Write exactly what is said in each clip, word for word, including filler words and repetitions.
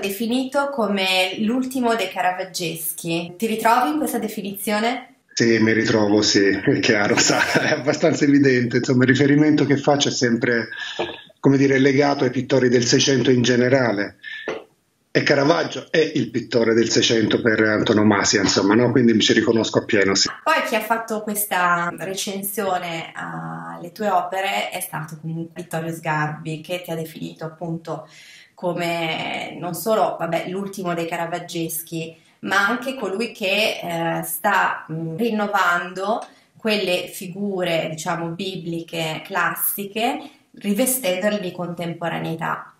Definito come l'ultimo dei caravaggeschi. Ti ritrovi in questa definizione? Sì, mi ritrovo, sì, è chiaro, sa, è abbastanza evidente. Insomma, il riferimento che faccio è sempre, come dire, legato ai pittori del Seicento in generale. E Caravaggio è il pittore del Seicento per antonomasia, insomma, no? Quindi mi ci riconosco appieno, sì. Poi chi ha fatto questa recensione alle tue opere è stato comunque Vittorio Sgarbi, che ti ha definito appunto come non solo l'ultimo dei caravaggeschi, ma anche colui che eh, sta mh, rinnovando quelle figure, diciamo, bibliche, classiche, rivestendole di contemporaneità.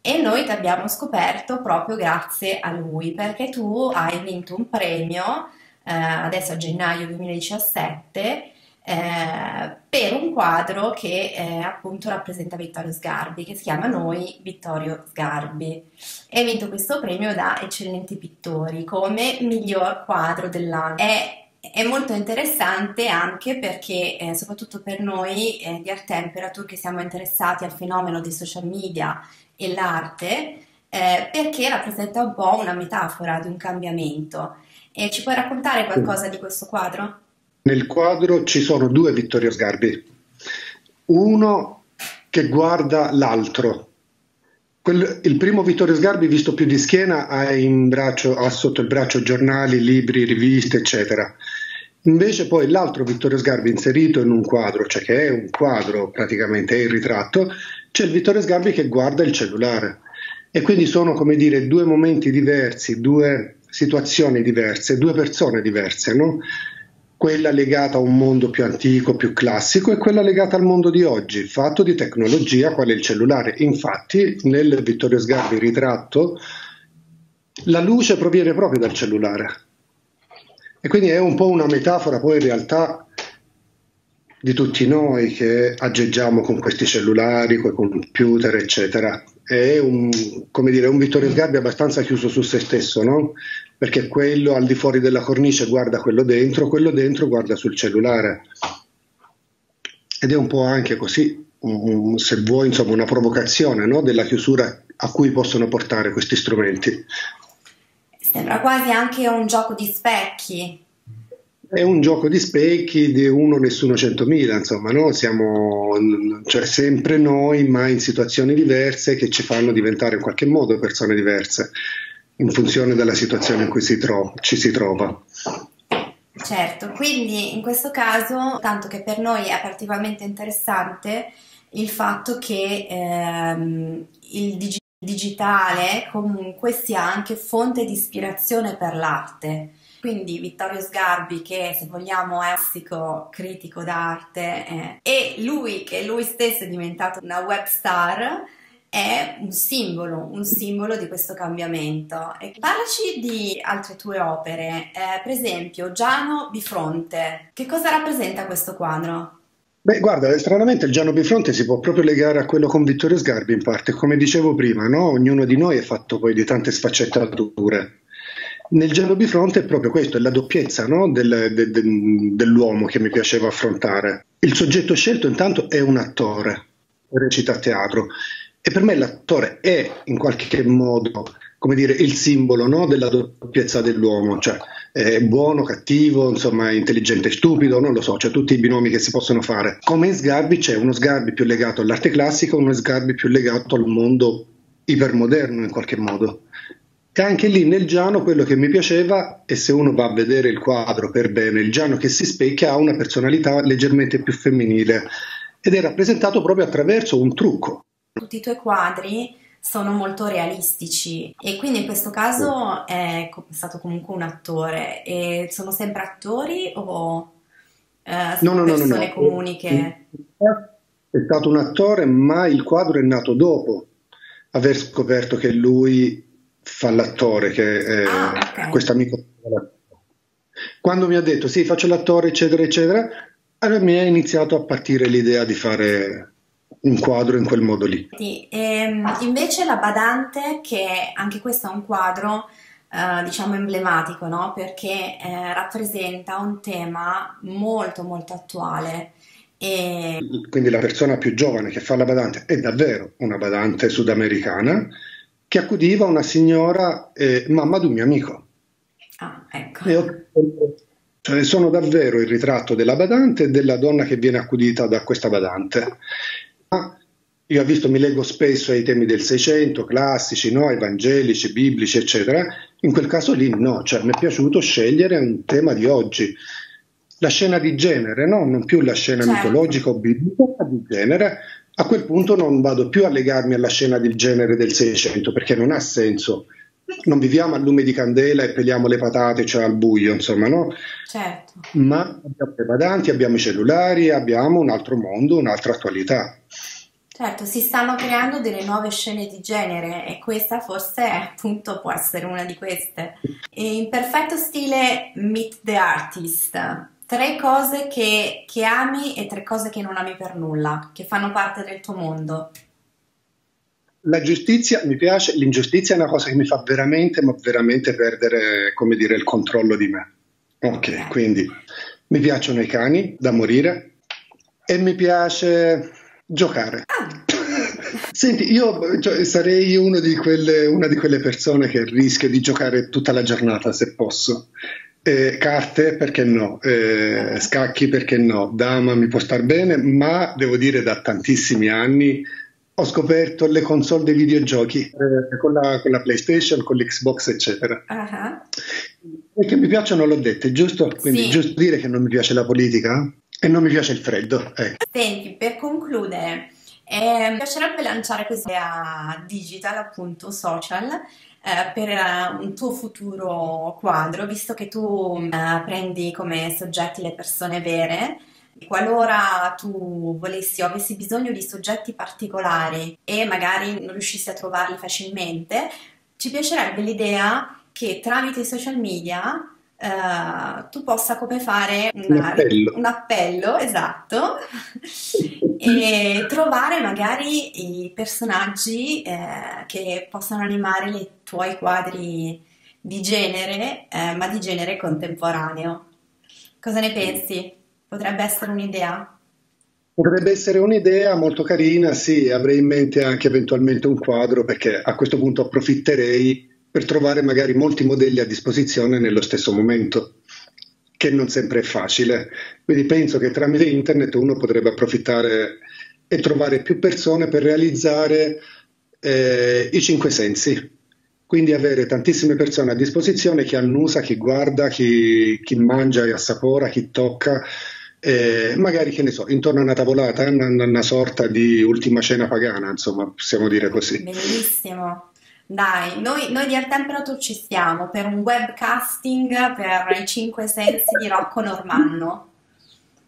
E noi ti abbiamo scoperto proprio grazie a lui, perché tu hai vinto un premio, eh, adesso a gennaio duemiladiciassette, Eh, per un quadro che eh, appunto rappresenta Vittorio Sgarbi, che si chiama Noi Vittorio Sgarbi, e ha vinto questo premio da Eccellenti Pittori come miglior quadro dell'anno. È, è molto interessante anche perché eh, soprattutto per noi eh, di Art Temperature, che siamo interessati al fenomeno dei social media e l'arte, eh, perché rappresenta un po' una metafora di un cambiamento. Eh, ci puoi raccontare qualcosa di questo quadro? Nel quadro ci sono due Vittorio Sgarbi, uno che guarda l'altro. Il primo Vittorio Sgarbi, visto più di schiena, ha, in braccio, ha sotto il braccio giornali, libri, riviste, eccetera. Invece poi l'altro Vittorio Sgarbi inserito in un quadro, cioè che è un quadro praticamente, è il ritratto, c'è il Vittorio Sgarbi che guarda il cellulare. E quindi sono, come dire, due momenti diversi, due situazioni diverse, due persone diverse, no? Quella legata a un mondo più antico, più classico, e quella legata al mondo di oggi, fatto di tecnologia, quale il cellulare. Infatti, nel Vittorio Sgarbi ritratto, la luce proviene proprio dal cellulare. E quindi è un po' una metafora, poi in realtà, di tutti noi che aggeggiamo con questi cellulari, con i computer, eccetera. È un, come dire, un Vittorio Sgarbi abbastanza chiuso su se stesso, no? Perché quello al di fuori della cornice guarda quello dentro, quello dentro guarda sul cellulare. Ed è un po' anche così, um, se vuoi, insomma, una provocazione, no? Della chiusura a cui possono portare questi strumenti. Sembra quasi anche un gioco di specchi. È un gioco di specchi di uno nessuno centomila, insomma, no? Siamo, cioè, sempre noi, ma in situazioni diverse che ci fanno diventare in qualche modo persone diverse, in funzione della situazione in cui si ci si trova. Certo, quindi in questo caso, tanto che per noi è particolarmente interessante il fatto che ehm, il dig digitale comunque sia anche fonte di ispirazione per l'arte. Quindi Vittorio Sgarbi, che se vogliamo è un critico d'arte, eh, e lui che lui stesso è diventato una web star, è un simbolo, un simbolo di questo cambiamento. E parlaci di altre tue opere, eh, per esempio Giano Bifronte. Che cosa rappresenta questo quadro? Beh, guarda, stranamente il Giano Bifronte si può proprio legare a quello con Vittorio Sgarbi in parte, come dicevo prima, no? Ognuno di noi è fatto poi di tante sfaccettature. Nel Giano Bifronte è proprio questo, è la doppiezza, no? del, de, de, dell'uomo che mi piaceva affrontare. Il soggetto scelto intanto è un attore, recita a teatro, e per me l'attore è in qualche modo, come dire, il simbolo, no? Della doppiezza dell'uomo, cioè è buono, cattivo, insomma, intelligente, stupido, non lo so, cioè tutti i binomi che si possono fare. Come in Sgarbi c'è uno Sgarbi più legato all'arte classica, uno Sgarbi più legato al mondo ipermoderno in qualche modo. E anche lì nel Giano quello che mi piaceva, e se uno va a vedere il quadro per bene, il Giano che si specchia ha una personalità leggermente più femminile ed è rappresentato proprio attraverso un trucco. Tutti i tuoi quadri sono molto realistici e quindi in questo caso è stato comunque un attore. E sono sempre attori o eh, sono no, no, persone no, no, no. comuni che... È stato un attore, ma il quadro è nato dopo aver scoperto che lui... fa l'attore, che è ah, okay. questo amico. Quando mi ha detto sì, faccio l'attore, eccetera, eccetera, allora mi è iniziato a partire l'idea di fare un quadro in quel modo lì. Sì, ehm, invece la badante, che anche questo è un quadro eh, diciamo emblematico, no? Perché eh, rappresenta un tema molto molto attuale E... quindi la persona più giovane che fa la badante è davvero una badante sudamericana che accudiva una signora, eh, mamma di un mio amico. Ah, ecco. E ho... cioè, sono davvero il ritratto della badante e della donna che viene accudita da questa badante. Ma io ho visto, mi leggo spesso ai temi del Seicento, classici, no? Evangelici, biblici, eccetera. In quel caso lì no, cioè, mi è piaciuto scegliere un tema di oggi. La scena di genere, no? Non più la scena, certo, mitologica o biblica, ma di genere. A quel punto non vado più a legarmi alla scena di genere del Seicento, perché non ha senso. Non viviamo a lume di candela e peliamo le patate, cioè al buio, insomma, no? Certo. Ma abbiamo le badanti, abbiamo i cellulari, abbiamo un altro mondo, un'altra attualità. Certo, si stanno creando delle nuove scene di genere e questa forse appunto può essere una di queste. E in perfetto stile Meet the Artist. Tre cose che, che ami e tre cose che non ami per nulla, che fanno parte del tuo mondo. La giustizia mi piace, l'ingiustizia è una cosa che mi fa veramente, ma veramente perdere, come dire, il controllo di me. Ok, eh. Quindi mi piacciono i cani da morire e mi piace giocare. Ah. Senti, io cioè, sarei uno di quelle, una di quelle persone che rischia di giocare tutta la giornata se posso. Eh, carte perché no, eh, scacchi perché no, dama mi può star bene, ma devo dire da tantissimi anni ho scoperto le console dei videogiochi, eh, con, la, con la PlayStation, con l'Xbox eccetera. Uh-huh. E che mi piacciono l'ho detto, giusto? Quindi sì, giusto dire che non mi piace la politica e non mi piace il freddo. Eh. Senti, per concludere, eh, mi piacerebbe lanciare questa idea digital, appunto social, per un tuo futuro quadro, visto che tu uh, prendi come soggetti le persone vere, qualora tu volessi o avessi bisogno di soggetti particolari e magari non riuscissi a trovarli facilmente, ci piacerebbe l'idea che tramite i social media uh, tu possa come fare una, un, appello. un appello, esatto, e trovare magari i personaggi eh, che possano animare i tuoi quadri di genere, eh, ma di genere contemporaneo. Cosa ne pensi? Potrebbe essere un'idea? Potrebbe essere un'idea molto carina, sì, avrei in mente anche eventualmente un quadro, perché a questo punto approfitterei per trovare magari molti modelli a disposizione nello stesso momento, che non sempre è facile, quindi penso che tramite internet uno potrebbe approfittare e trovare più persone per realizzare eh, i cinque sensi, quindi avere tantissime persone a disposizione, chi annusa, chi guarda, chi, chi mangia e assapora, chi tocca, eh, magari, che ne so, intorno a una tavolata, una, una sorta di ultima cena pagana, insomma, possiamo dire così. Bellissimo. Dai, noi, noi di Art Temperature ci stiamo per un webcasting per i cinque sensi di Rocco Normanno.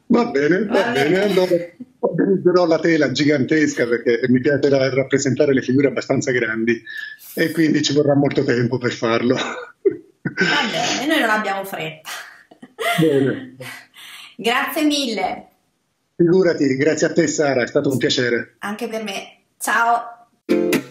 Va bene, va, va bene, allora organizzerò la tela gigantesca perché mi piace rappresentare le figure abbastanza grandi e quindi ci vorrà molto tempo per farlo. Va bene, noi non abbiamo fretta. Bene. Grazie mille. Figurati, grazie a te Sara, è stato un piacere. Anche per me, ciao.